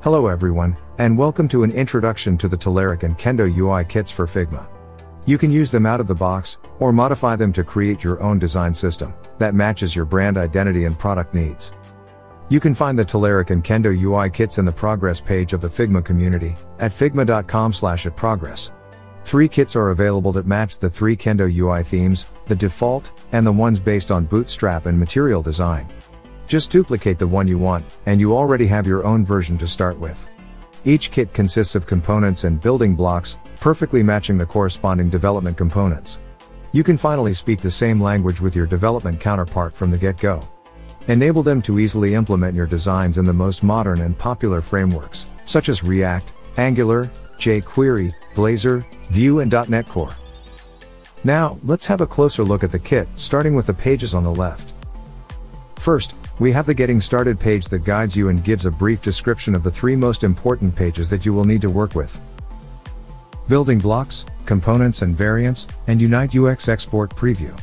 Hello everyone, and welcome to an introduction to the Telerik and Kendo UI kits for Figma. You can use them out of the box, or modify them to create your own design system that matches your brand identity and product needs. You can find the Telerik and Kendo UI kits in the Progress page of the Figma community, at figma.com/@progress. 3 kits are available that match the 3 Kendo UI themes, the default, and the ones based on Bootstrap and Material Design. Just duplicate the one you want, and you already have your own version to start with. Each kit consists of components and building blocks, perfectly matching the corresponding development components. You can finally speak the same language with your development counterpart from the get-go. Enable them to easily implement your designs in the most modern and popular frameworks, such as React, Angular, jQuery, Blazor, Vue and .NET Core. Now, let's have a closer look at the kit, starting with the pages on the left. First, we have the Getting Started page that guides you and gives a brief description of the 3 most important pages that you will need to work with. Building blocks, components and variants, and Unite UX export preview.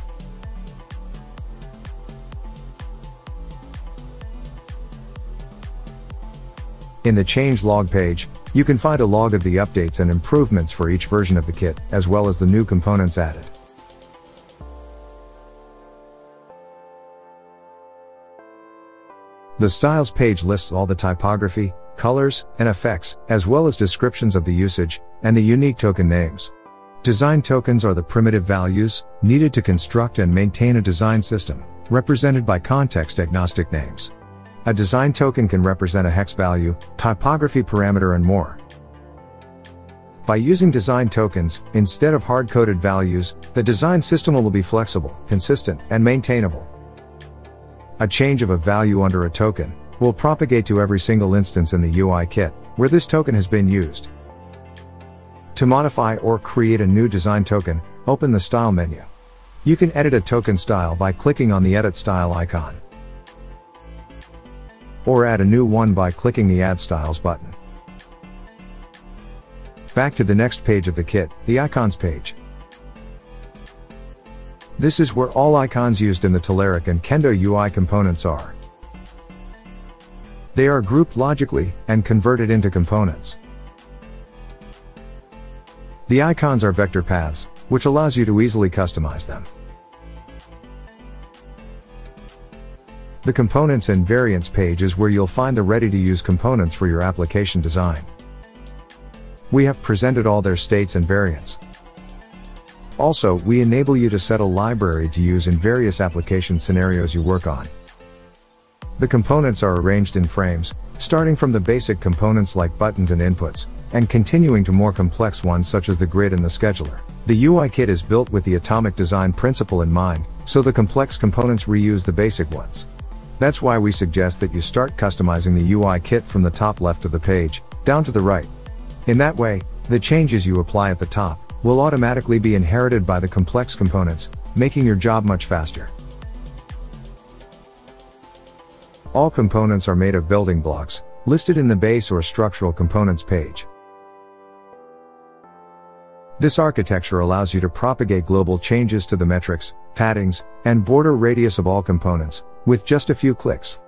In the change log page, you can find a log of the updates and improvements for each version of the kit, as well as the new components added. The styles page lists all the typography, colors, and effects, as well as descriptions of the usage, and the unique token names. Design tokens are the primitive values needed to construct and maintain a design system, represented by context-agnostic names. A design token can represent a hex value, typography parameter and more. By using design tokens, instead of hard-coded values, the design system will be flexible, consistent, and maintainable. A change of a value under a token will propagate to every single instance in the UI kit where this token has been used. To modify or create a new design token, open the Style menu. You can edit a token style by clicking on the Edit Style icon, or add a new one by clicking the Add Styles button. Back to the next page of the kit, the Icons page. This is where all icons used in the Telerik and Kendo UI components are. They are grouped logically, and converted into components. The icons are vector paths, which allows you to easily customize them. The Components and Variants page is where you'll find the ready-to-use components for your application design. We have presented all their states and variants. Also, we enable you to set a library to use in various application scenarios you work on. The components are arranged in frames, starting from the basic components like buttons and inputs, and continuing to more complex ones such as the grid and the scheduler. The UI kit is built with the atomic design principle in mind, so the complex components reuse the basic ones. That's why we suggest that you start customizing the UI kit from the top left of the page, down to the right. In that way, the changes you apply at the top will automatically be inherited by the complex components, making your job much faster. All components are made of building blocks, listed in the base or structural components page. This architecture allows you to propagate global changes to the metrics, paddings, and border radius of all components, with just a few clicks.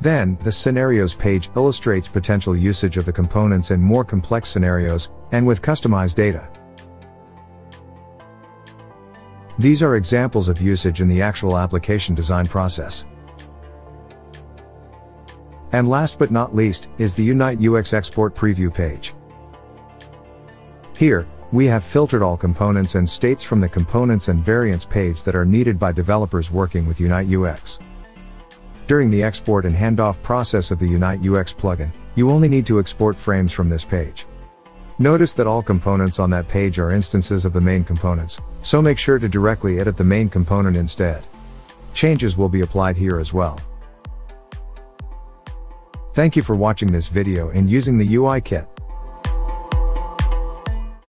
Then, the Scenarios page illustrates potential usage of the components in more complex scenarios, and with customized data. These are examples of usage in the actual application design process. And last but not least, is the Unite UX Export Preview page. Here, we have filtered all components and states from the Components and Variants page that are needed by developers working with Unite UX. During the export and handoff process of the Unite UX plugin, you only need to export frames from this page. Notice that all components on that page are instances of the main components, so make sure to directly edit the main component instead. Changes will be applied here as well. Thank you for watching this video and using the UI kit.